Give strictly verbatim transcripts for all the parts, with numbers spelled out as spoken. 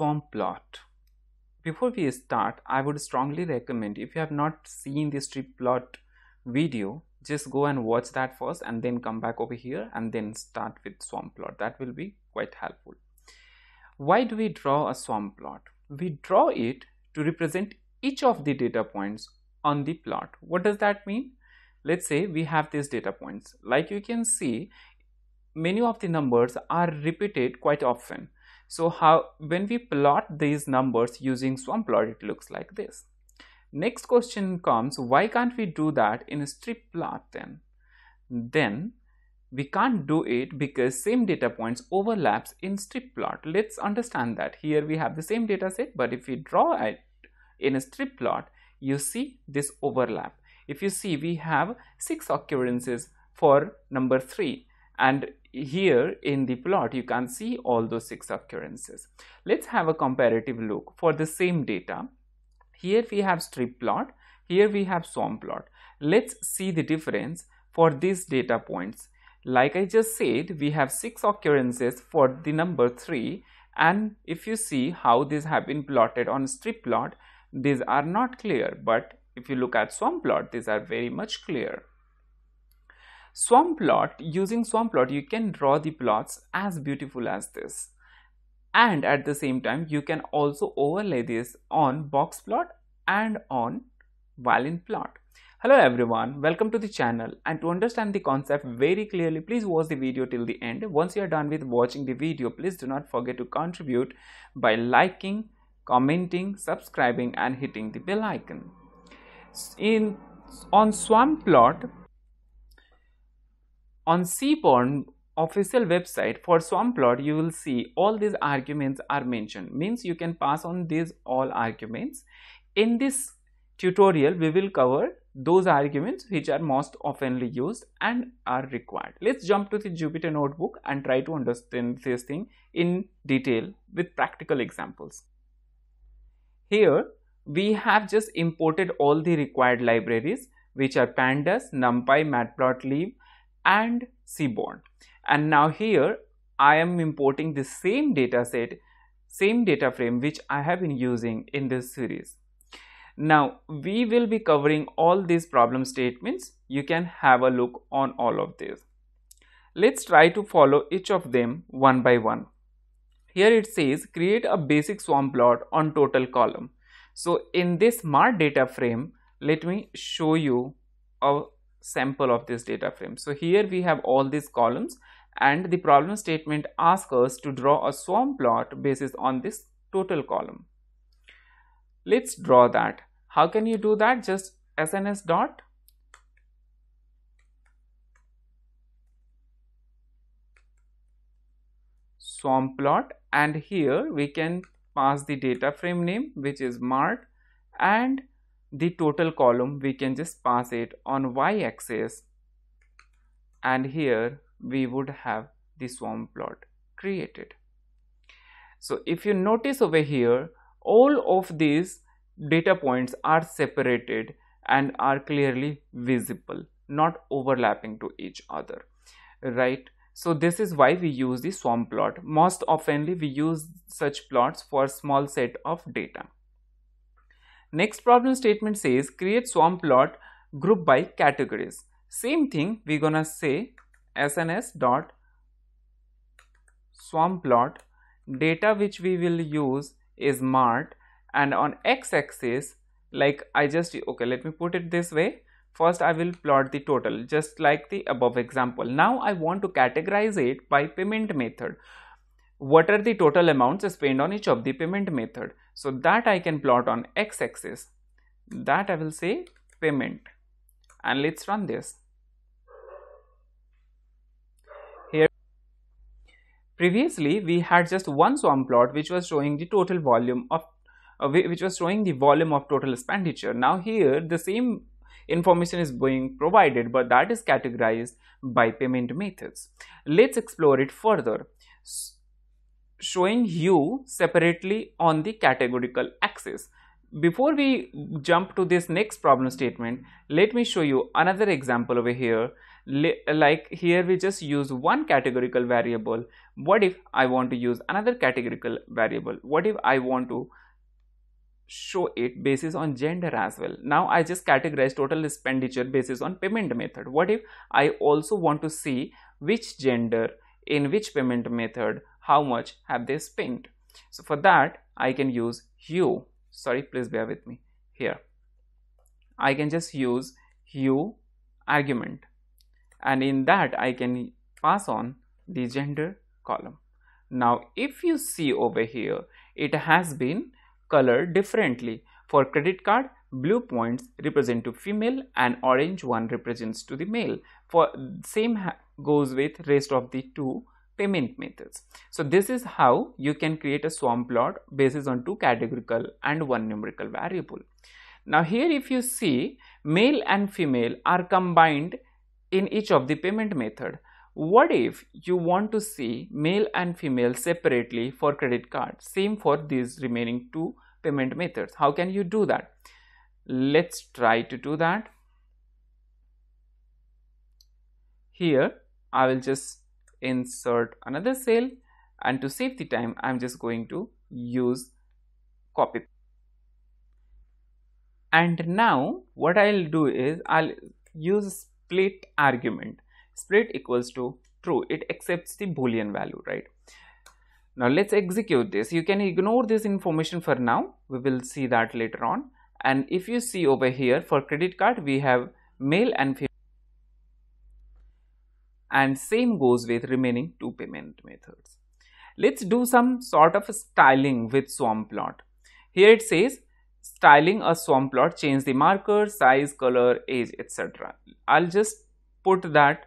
swarm plot. Before we start, I would strongly recommend, if you have not seen the strip plot video, just go and watch that first and then come back over here and then start with swarm plot. That will be quite helpful. Why do we draw a swarm plot? We draw it to represent each of the data points on the plot. What does that mean? Let's say we have these data points. Like you can see, many of the numbers are repeated quite often. So how, when we plot these numbers using swarm plot, it looks like this. Next question comes, why can't we do that in a strip plot then? Then we can't do it because same data points overlaps in strip plot. Let's understand that. Here we have the same data set, but if we draw it in a strip plot, you see this overlap. If you see, we have six occurrences for number three, and here in the plot you can see all those six occurrences. Let's have a comparative look for the same data. Here we have strip plot, here we have swarm plot. Let's see the difference for these data points. Like I just said, we have six occurrences for the number three, and if you see how these have been plotted on strip plot, these are not clear, but if you look at swarm plot, these are very much clear. Swarm plot, using swarm plot, you can draw the plots as beautiful as this, and at the same time you can also overlay this on box plot and on violin plot. Hello everyone, welcome to the channel, and to understand the concept very clearly, please watch the video till the end. Once you are done with watching the video, please do not forget to contribute by liking, commenting, subscribing and hitting the bell icon. In on swarm plot, on Seaborn official website for swarm plot, you will see all these arguments are mentioned, means you can pass on these all arguments. In this tutorial we will cover those arguments which are most oftenly used and are required. Let's jump to the Jupyter notebook and try to understand this thing in detail with practical examples. Here we have just imported all the required libraries, which are pandas, numpy, matplotlib and Seaborn. And now here I am importing the same data set, same data frame which I have been using in this series. Now we will be covering all these problem statements. You can have a look on all of these. Let's try to follow each of them one by one. Here it says create a basic swarm plot on total column. So in this smart data frame, let me show you a sample of this data frame. So here we have all these columns, and the problem statement asks us to draw a swarm plot basis on this total column. Let's draw that. How can you do that? Just S N S dot swarm plot, and here we can pass the data frame name, which is mart, and the total column we can just pass it on y-axis, and here we would have the swarm plot created. So if you notice over here, all of these data points are separated and are clearly visible, not overlapping to each other, right? So this is why we use the swarm plot. Most oftenly we use such plots for small set of data. Next problem statement says create swarm plot group by categories. Same thing, we're gonna say S N S dot swarm plot, data which we will use is mart, and on x-axis, like I just, okay, let me put it this way. First I will plot the total, just like the above example. Now I want to categorize it by payment method. What are the total amounts spent on each of the payment method? So that I can plot on x-axis. That I will say payment, and let's run this. Here previously we had just one swarm plot which was showing the total volume of uh, which was showing the volume of total expenditure. Now here the same information is being provided, but that is categorized by payment methods. Let's explore it further. Showing you separately on the categorical axis. Before we jump to this next problem statement, let me show you another example over here. like here we just use one categorical variable. What if I want to use another categorical variable? What if I want to show it basis on gender as well? Now I just categorize total expenditure basis on payment method. What if I also want to see which gender in which payment method, how much have they spent? So for that I can use hue, sorry please bear with me here, I can just use hue argument, and in that I can pass on the gender column. Now if you see over here, it has been colored differently. For credit card, blue points represent to female and orange one represents to the male. For same goes with rest of the two payment methods. So this is how you can create a swarm plot based on two categorical and one numerical variable. Now here if you see, male and female are combined in each of the payment method. What if you want to see male and female separately for credit card? Same for these remaining two payment methods. How can you do that? Let's try to do that. Here I will just insert another cell, and to save the time I am just going to use copy. And now what I will do is I will use split argument. Split equals to true, it accepts the Boolean value, right? Now let's execute this. You can ignore this information for now, we will see that later on. And if you see over here, for credit card we have male and female, and same goes with remaining two payment methods. Let's do some sort of styling with swarm plot. Here it says styling a swarm plot, change the marker, size, color, age, et cetera. I'll just put that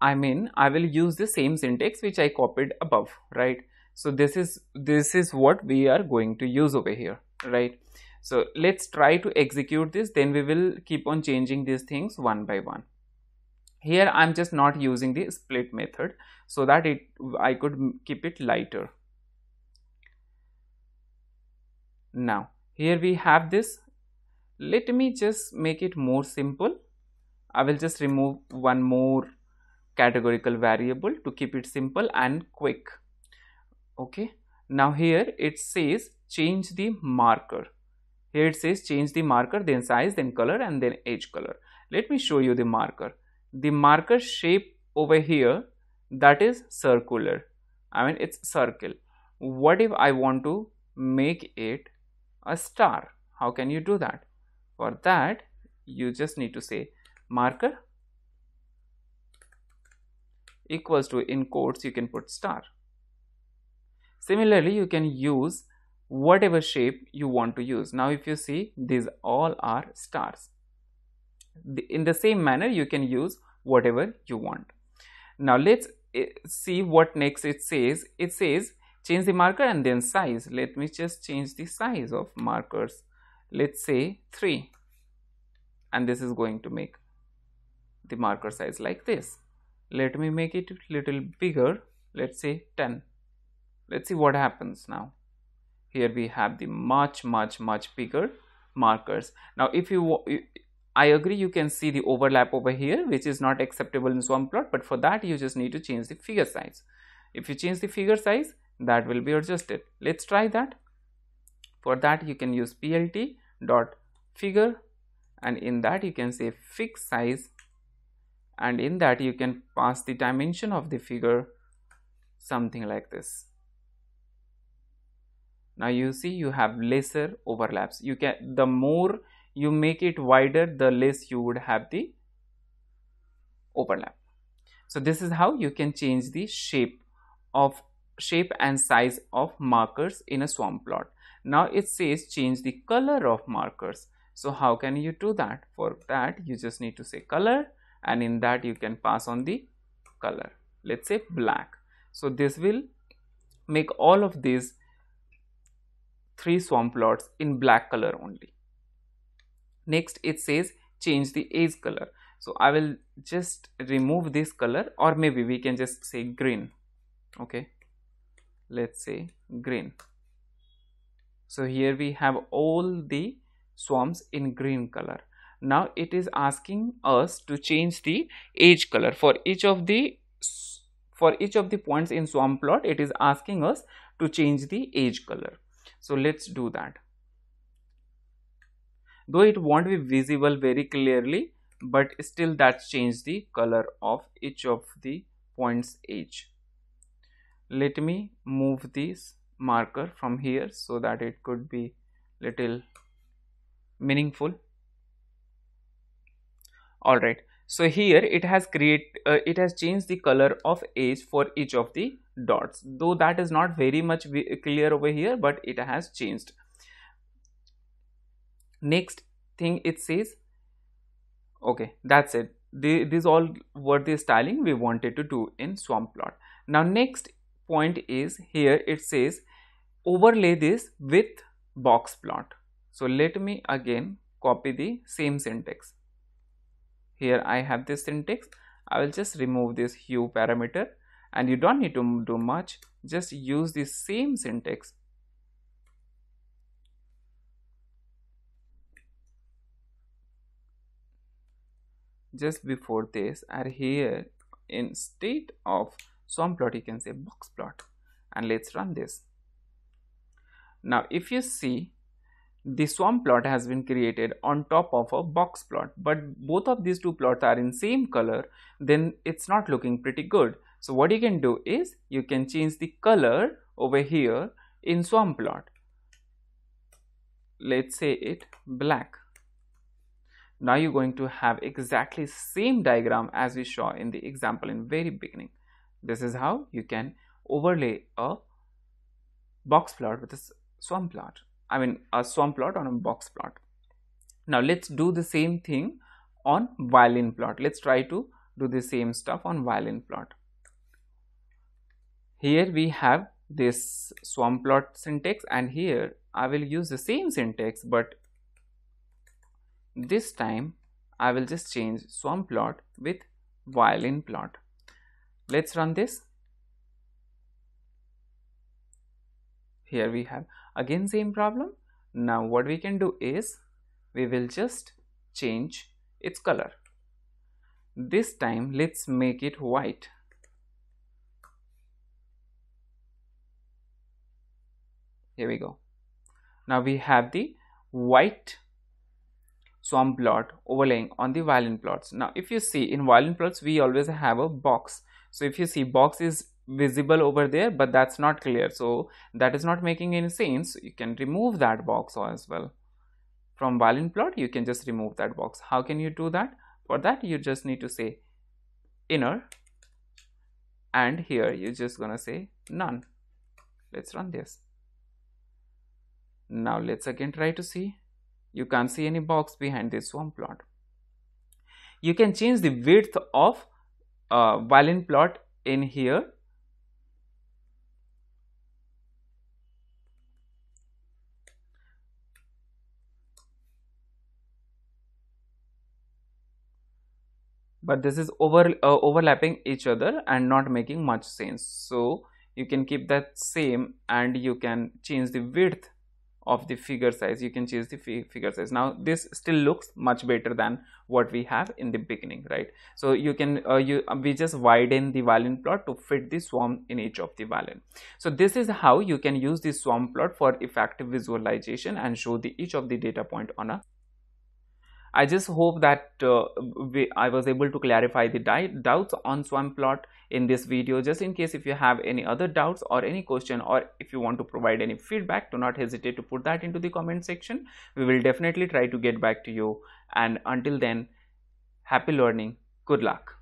I mean I will use the same syntax which I copied above, right? So this is this is what we are going to use over here, right? So let's try to execute this, then we will keep on changing these things one by one. Here I'm just not using the split method so that it I could keep it lighter. Now here we have this. Let me just make it more simple. I will just remove one more categorical variable to keep it simple and quick. Okay, now here it says change the marker. Here it says change the marker, then size, then color, and then age color. Let me show you the marker. The marker shape over here, that is circular. I mean it's circle. What if I want to make it a star? How can you do that? For that you just need to say marker equals to, in quotes you can put star. Similarly you can use whatever shape you want to use. Now if you see, these all are stars. In the same manner you can use whatever you want. Now let's see what next it says. It says change the marker and then size. Let me just change the size of markers, let's say three, and this is going to make the marker size like this. Let me make it little bigger, let's say ten. Let's see what happens now. Here we have the much much much bigger markers. Now if you, I agree, you can see the overlap over here which is not acceptable in swarm plot, but for that you just need to change the figure size. If you change the figure size, that will be adjusted. Let's try that. For that you can use plt dot figure, and in that you can say fixed size, and in that you can pass the dimension of the figure, something like this. Now you see you have lesser overlaps. You can, the more you make it wider, the less you would have the overlap. So this is how you can change the shape of shape and size of markers in a swarm plot. Now it says change the color of markers. So how can you do that? For that you just need to say color, and in that you can pass on the color, let's say black. So this will make all of these three swarm plots in black color only. Next it says change the age color. So I will just remove this color, or maybe we can just say green. Okay, let's say green. So here we have all the swarms in green color. Now it is asking us to change the edge color for each of the for each of the points in swarm plot. It is asking us to change the edge color. So let's do that. Though it won't be visible very clearly, but still that's changed the color of each of the points edge. Let me move this marker from here so that it could be little meaningful. All right, so here it has create uh, it has changed the color of edge for each of the dots, though that is not very much clear over here, but it has changed. Next thing it says, okay, that's it. The, these all were the styling we wanted to do in swarm plot. Now next point is here it says overlay this with box plot. So let me again copy the same syntax. Here I have this syntax. I will just remove this hue parameter and you don't need to do much, just use the same syntax. Just before this, and here instead of swarm plot you can say box plot, and let's run this. Now if you see, the swarm plot has been created on top of a box plot, but both of these two plots are in same color, then it's not looking pretty good. So what you can do is you can change the color over here in swarm plot. Let's say it black. Now you're going to have exactly same diagram as we saw in the example in very beginning. This is how you can overlay a box plot with a swarm plot. I mean a swarm plot on a box plot. Now let's do the same thing on violin plot. Let's try to do the same stuff on violin plot. Here we have this swarm plot syntax, and here I will use the same syntax, but this time I will just change swarm plot with violin plot. Let's run this. Here we have again same problem. Now what we can do is we will just change its color. This time let's make it white. Here we go. Now we have the white swarm plot overlaying on the violin plots. Now if you see in violin plots we always have a box, so if you see box is visible over there, but that's not clear, so that is not making any sense. You can remove that box as well from violin plot. You can just remove that box. How can you do that? For that you just need to say inner, and here you're just gonna say none. Let's run this. Now let's again try to see. You can't see any box behind this swarm plot. You can change the width of uh, violin plot in here. But this is over uh, overlapping each other and not making much sense. So you can keep that same, and you can change the width of the figure size. You can change the figure size. Now this still looks much better than what we have in the beginning, right? So you can uh, you uh, we just widen the violin plot to fit the swarm in each of the violin. So this is how you can use the swarm plot for effective visualization and show the each of the data point on a. I just hope that uh, we, I was able to clarify the doubts on swarm plot in this video. Just in case if you have any other doubts or any question, or if you want to provide any feedback, do not hesitate to put that into the comment section. We will definitely try to get back to you, and until then, happy learning, good luck.